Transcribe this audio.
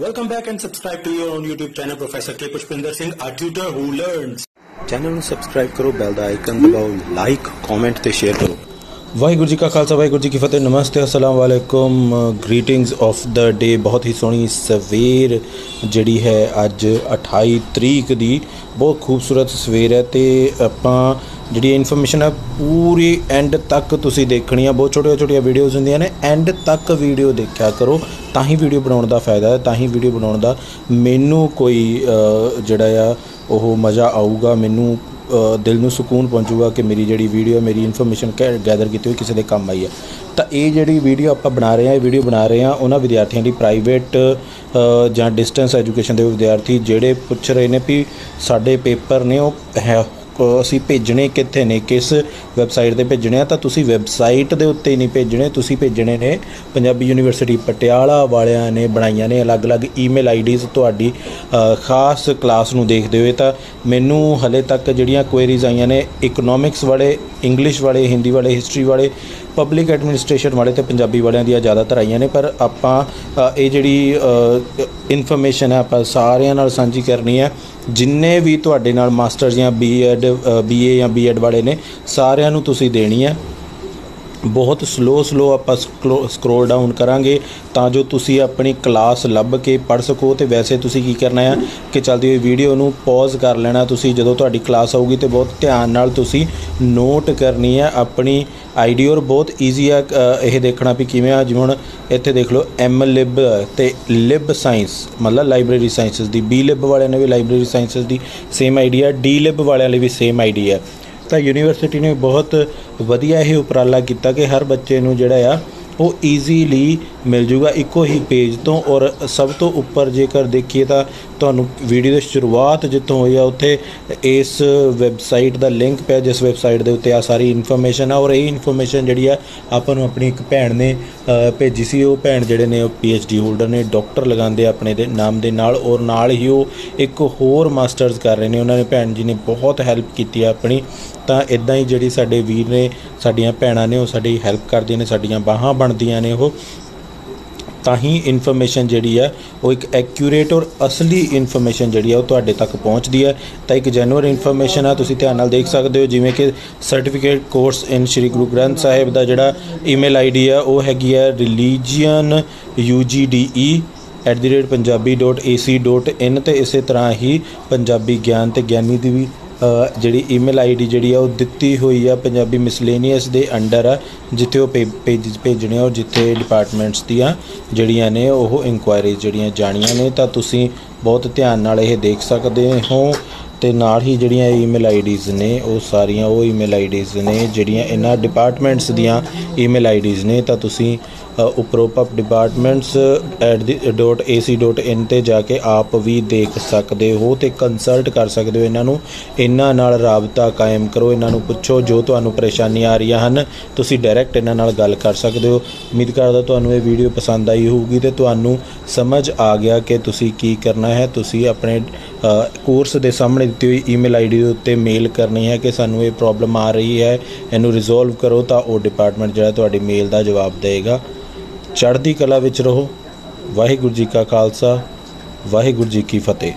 Welcome back and subscribe to your own YouTube channel, Professor Kapushpinder Singh, a tutor who learns. Channel को subscribe करो, bell दा icon दबाओ, like, comment ते share करो। वाहिगुरु जी का खालसा, वाहिगुरु जी की फतेह। नमस्ते, अस्सलाम वालेकुम, ग्रीटिंग्स ऑफ द डे। बहुत ही सोहनी सवेर जड़ी है, अज 28 तरीक दी बहुत खूबसूरत सवेर है। तो अपना जी इनफॉर्मेशन है पूरी एंड तक तुसी देखनी है। बहुत छोटिया छोटिया वीडियोज़ होंदियां ने, एंड तक वीडियो देखा करो, तां ही वीडियो बनाउण दा फायदा है, तां ही वीडियो बनाउण दा मैनू कोई जिहड़ा आ ओह मज़ा आऊगा, मैनू दिल में सुकून पहुँचूगा कि मेरी जी वीडियो मेरी इनफॉर्मेशन गैदर की हुई किसी के काम आई है। तो ये जी वीडियो आप बना रहे हैं, वीडियो बना रहे हैं उन्होंने विद्यार्थियों की प्राइवेट या डिस्टेंस एजुकेशन के विद्यार्थी जोड़े पूछ रहे हैं भी साढ़े पेपर ने असी भेजने कितने ने, किस वैबसाइट पर भेजने। तो तुसी वैबसाइट के उत्ते नहीं भेजने, तुसी भेजने ने पंजाबी यूनीवर्सिटी पटियाला वालिया ने बनाइया ने अलग अलग ईमेल आई डीज़ तुहाडी खास क्लास नूं देखदे होए। तां मैनू हले तक जिहड़ियां क्वेरीज़ आईयां ने इकनॉमिक्स वाले, इंग्लिश वाले, हिंदी वाले, हिस्टरी वाले, पब्लिक एडमिनिस्ट्रेशन वाले तो पंजाबी वालियां दी ज़्यादातर आईयां ने, पर आपां ये जिहड़ी इनफॉर्मेशन है आपां सारियां नाल सांझी करनी है। जिन्ने भी तुहाडे नाल मास्टर्स या BA या B.Ed वाले ने सारियां नूं तुसीं देनी है। बहुत स्लो आपां स्क्रोल डाउन करांगे तां जो तुसीं अपनी क्लास लभ के पढ़ सको। तो वैसे तुसीं की करना है कि चलदी होई वीडियो नूं पॉज कर लेना, तुसीं जदों तुहाडी क्लास आऊगी तो बहुत ध्यान नाल तुसीं नोट करनी है अपनी आईडी। और बहुत ईजी है यह देखना भी किवें आ, जिवें हुण इत्थे देख लो M.Lib ते लिब साइंस मतलब लाइब्रेरी साइंसिस दी, B.Lib वालियां ने भी लाइब्रेरी साइंसिस दी सेम आईडी है, D.Lib वालियां ने भी सेम आईडी है। तो यूनीवर्सिटी ने बहुत वधिया ही उपराला किया कि हर बच्चे नूं जिहड़ा आ वो ईजीली मिल जूगा इको ही पेज तो। और सब तो उपर जेकर देखिए तो तुहानूं वीडियो की शुरुआत जितों हुई है उत्थे इस वैबसाइट का लिंक पे, जिस वैबसाइट के उत्ते आ सारी इनफॉर्मेशन है। और ये इनफॉर्मेशन जिहड़ी आ आपां नूं अपनी एक भैन ने भेजी सी। वो भैन जिहड़े ने PhD होल्डर ने, डॉक्टर लगांदे अपने दे नाम दे नाल, और नाल ही वो एक होर मास्टर्स कर रहे हैं। उन्होंने भैन जी ने बहुत हैल्प की अपनी। तो इदा ही जिहड़ी साडे वीर ने, साडियां भैणां ने, वो साडी हैल्प करदियां ने, साडियां बाहां ਬਣਦੀਆਂ ਨੇ ਉਹ। ਤਾਂ ਹੀ ਇਨਫੋਰਮੇਸ਼ਨ ਜਿਹੜੀ ਆ ਉਹ ਇੱਕ ਐਕਿਊਰੇਟ ਔਰ ਅਸਲੀ ਇਨਫੋਰਮੇਸ਼ਨ ਜਿਹੜੀ ਆ ਉਹ ਤੁਹਾਡੇ ਤੱਕ ਪਹੁੰਚਦੀ ਹੈ। ਤਾਂ ਇੱਕ ਜੈਨੂਅਨ ਇਨਫੋਰਮੇਸ਼ਨ ਆ, ਤੁਸੀਂ ਧਿਆਨ ਨਾਲ ਦੇਖ ਸਕਦੇ ਹੋ। ਜਿਵੇਂ ਕਿ ਸਰਟੀਫਿਕੇਟ ਕੋਰਸ ਇਨ ਸ਼੍ਰੀ ਗੁਰੂ ਗ੍ਰੰਥ ਸਾਹਿਬ ਦਾ ਜਿਹੜਾ ਈਮੇਲ ਆਈਡੀ ਆ ਉਹ ਹੈਗੀ ਆ religion.ugde@punjabi.ac.in। ਤੇ ਇਸੇ ਤਰ੍ਹਾਂ ਹੀ ਪੰਜਾਬੀ ਗਿਆਨ ਤੇ ਗਿਆਨੀ ਦੀ ਵੀ ਜਿਹੜੀ ਈਮੇਲ ਆਈਡੀ ਜਿਹੜੀ ਆ ਉਹ ਦਿੱਤੀ ਹੋਈ ਆ ਪੰਜਾਬੀ ਮਿਸਲੇਨੀਅਸ ਦੇ ਅੰਡਰ ਆ, ਜਿੱਥੇ ਉਹ ਪੇਜਿਸ ਭੇਜਣੇ ਔਰ ਜਿੱਥੇ ਡਿਪਾਰਟਮੈਂਟਸ ਦੀਆਂ ਜਿਹੜੀਆਂ ਨੇ ਉਹ ਇਨਕੁਆਇਰੀਜ਼ ਜਿਹੜੀਆਂ ਜਾਣੀਆਂ ਨੇ। ਤਾਂ ਤੁਸੀਂ ਬਹੁਤ ਧਿਆਨ ਨਾਲ ਇਹ ਦੇਖ ਸਕਦੇ ਹੋ। ਤੇ ਨਾਲ ਹੀ ਜਿਹੜੀਆਂ ਈਮੇਲ ਆਈਡੀਜ਼ ਨੇ ਉਹ ਸਾਰੀਆਂ ਉਹ ਈਮੇਲ ਆਈਡੀਜ਼ ਨੇ ਜਿਹੜੀਆਂ ਇਹਨਾਂ ਡਿਪਾਰਟਮੈਂਟਸ ਦੀਆਂ ਈਮੇਲ ਆਈਡੀਜ਼ ਨੇ। ਤਾਂ ਤੁਸੀਂ ਉਪਰੋਕਤ departments@ac.in ਤੇ ਜਾ ਕੇ ਆਪ ਵੀ ਦੇਖ ਸਕਦੇ ਹੋ ਤੇ ਕੰਸਲਟ ਕਰ ਸਕਦੇ ਹੋ ਇਹਨਾਂ ਨੂੰ। ਇਹਨਾਂ ਨਾਲ ਰਾਬਤਾ ਕਾਇਮ ਕਰੋ, ਇਹਨਾਂ ਨੂੰ ਪੁੱਛੋ ਜੋ ਤੁਹਾਨੂੰ ਪਰੇਸ਼ਾਨੀ ਆ ਰਹੀਆਂ ਹਨ, ਤੁਸੀਂ ਡਾਇਰੈਕਟ ਇਹਨਾਂ ਨਾਲ ਗੱਲ ਕਰ ਸਕਦੇ ਹੋ। ਉਮੀਦ ਕਰਦਾ ਤੁਹਾਨੂੰ ਇਹ ਵੀਡੀਓ ਪਸੰਦ ਆਈ ਹੋਊਗੀ ਤੇ ਤੁਹਾਨੂੰ ਸਮਝ ਆ ਗਿਆ ਕਿ ਤੁਸੀਂ ਕੀ ਕਰਨਾ ਹੈ। ਤੁਸੀਂ ਆਪਣੇ ਕੋਰਸ ਦੇ ਸਾਹਮਣੇ ਦਿੱਤੀ ਹੋਈ ਈਮੇਲ ਆਈਡੀ ਦੇ ਉੱਤੇ ਮੇਲ ਕਰਨੀ ਹੈ ਕਿ ਸਾਨੂੰ ਇਹ ਪ੍ਰੋਬਲਮ ਆ ਰਹੀ ਹੈ, ਇਹਨੂੰ ਰਿਜ਼ੋਲਵ ਕਰੋ। ਤਾਂ ਉਹ ਡਿਪਾਰਟਮੈਂਟ ਜਿਹੜਾ ਤੁਹਾਡੀ ਮੇਲ ਦਾ ਜਵਾਬ ਦੇਵੇਗਾ। चढ़ती कला विच रहो। वाहिगुरु जी का खालसा, वाहिगुरु जी की फतेह।